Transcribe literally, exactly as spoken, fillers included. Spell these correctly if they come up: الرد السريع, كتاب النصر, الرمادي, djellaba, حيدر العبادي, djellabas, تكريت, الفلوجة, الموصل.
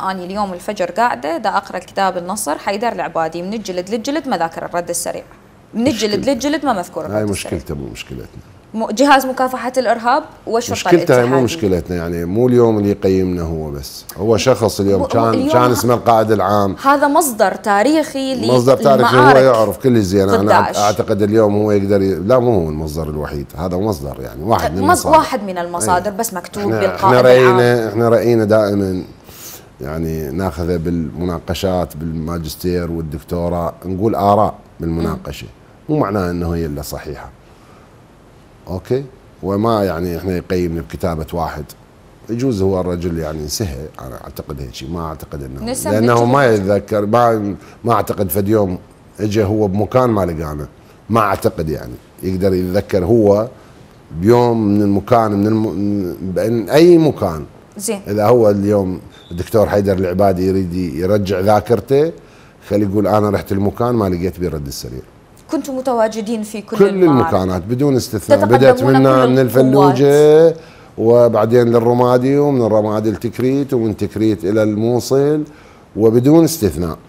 أنا اليوم الفجر قاعدة دا أقرأ كتاب النصر حيدر العبادي من الجلد للجلد، مذاكر الرد السريع من الجلد للجلد، ما مذكور الرد السريع. هاي مشكلته مو مشكلتنا. جهاز مكافحة الإرهاب والشرطة الاتحادية مشكلته مو مشكلتنا، يعني مو اليوم اللي يقيمنا هو، بس هو شخص اليوم كان اليوم كان اسمه القائد العام، هذا مصدر تاريخي مصدر تاريخي هو يعرف كل زين. أنا أعتقد اليوم هو يقدر ي... لا مو هو المصدر الوحيد، هذا مصدر يعني واحد من المصادر، واحد من المصادر بس مكتوب بالقائد العام. احنا رأينا دائما يعني ناخذه بالمناقشات بالماجستير والدكتوراه، نقول آراء بالمناقشة، مو معناه أنه هي إلا صحيحة. أوكي؟ وما يعني إحنا يقيمنا بكتابة واحد، يجوز هو الرجل يعني نسهى، أنا أعتقد هيك شيء، ما أعتقد أنه لأنه ما يتذكر، ما ما أعتقد في يوم إجا هو بمكان ما لقانا، ما أعتقد يعني يقدر يتذكر هو بيوم من المكان من, الم... من أي مكان. زين. إذا هو اليوم الدكتور حيدر العبادي يريد يرجع ذاكرته، خلي يقول أنا رحت المكان ما لقيت بيه الرد السريع. كنتوا متواجدين في كل, كل المكانات بدون استثناء، بدأت منا من الفلوجة وبعدين للرمادي، ومن الرمادي لتكريت، ومن تكريت إلى الموصل، وبدون استثناء.